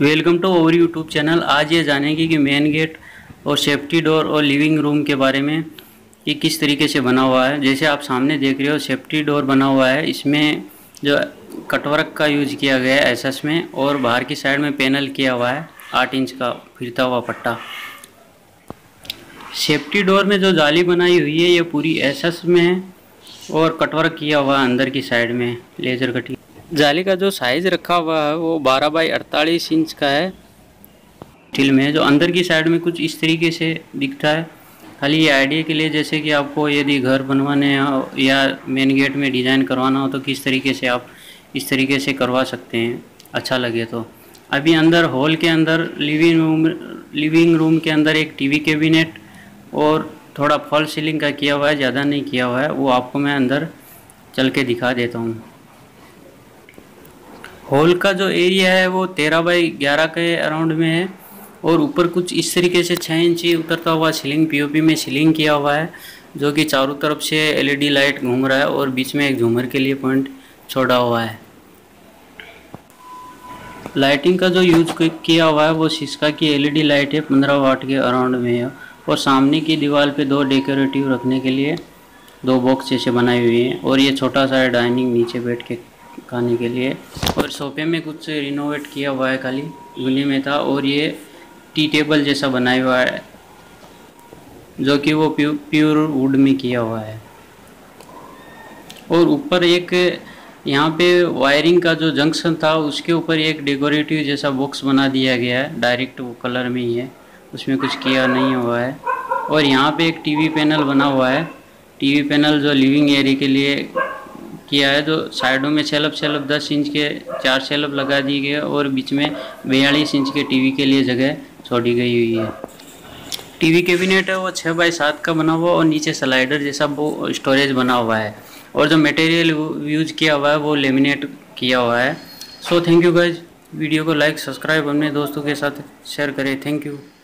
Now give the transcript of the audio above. Welcome to over YouTube channel. आज ये जानेंगे कि मेन गेट और सेफ्टी डोर और लिविंग रूम के बारे में कि किस तरीके से बना हुआ है। जैसे आप सामने देख रहे हो सेफ्टी डोर बना हुआ है, इसमें जो कटवर्क का यूज़ किया गया है एस.एस में, और बाहर की साइड में पैनल किया हुआ है 8 इंच का फिरता हुआ पट्टा। सेफ्टी डोर में जो जाली बनाई हुई है ये पूरी एस.एस में है और कटवर्क किया हुआ अंदर की साइड में लेजर कटी। जाली का जो साइज़ रखा हुआ है वो 12 बाई 48 इंच का है स्टील में। जो अंदर की साइड में कुछ इस तरीके से दिखता है, खाली ये आइडिया के लिए, जैसे कि आपको यदि घर बनवाने या मेन गेट में डिज़ाइन करवाना हो तो किस तरीके से आप इस तरीके से करवा सकते हैं, अच्छा लगे तो। अभी अंदर हॉल के अंदर लिविंग रूम के अंदर एक टीवी कैबिनेट और थोड़ा फॉल सीलिंग का किया हुआ है, ज़्यादा नहीं किया हुआ है, वो आपको मैं अंदर चल के दिखा देता हूँ। हॉल का जो एरिया है वो 13 बाई 11 के अराउंड में है और ऊपर कुछ इस तरीके से 6 इंची उतरता हुआ सीलिंग पीओपी में सीलिंग किया हुआ है, जो कि चारों तरफ से एलईडी लाइट घूम रहा है और बीच में एक झूमर के लिए पॉइंट छोड़ा हुआ है। लाइटिंग का जो यूज किया हुआ है वो सिस्का की एलईडी लाइट है, 15 वाट के अराउंड में है, और सामने की दीवार पे 2 डेकोरेटिव रखने के लिए 2 बॉक्स जैसे बनाए हुए हैं, और ये छोटा सा डाइनिंग नीचे बैठ के खाने के लिए, और सोफे में कुछ रिनोवेट किया हुआ है, खाली गली में था, और ये टी टेबल जैसा बनाया हुआ है जो कि वो प्योर वुड में किया हुआ है। और ऊपर एक यहाँ पे वायरिंग का जो जंक्शन था उसके ऊपर एक डेकोरेटिव जैसा बॉक्स बना दिया गया है, डायरेक्ट वो कलर में ही है, उसमें कुछ किया नहीं हुआ है। और यहाँ पे एक टीवी पैनल बना हुआ है, टीवी पैनल जो लिविंग एरिया के लिए किया है, जो साइडों में सेल्फ 10 इंच के 4 सेल्फ लगा दिए गए और बीच में 42 इंच के टीवी के लिए जगह छोड़ी गई हुई है। टीवी कैबिनेट है वो 6 बाई 7 का बना हुआ और नीचे स्लाइडर जैसा वो स्टोरेज बना हुआ है, और जो मटेरियल यूज किया हुआ है वो लेमिनेट किया हुआ है। So thank you guys, video को लाइक सब्सक्राइब अपने दोस्तों के साथ शेयर करें। Thank you.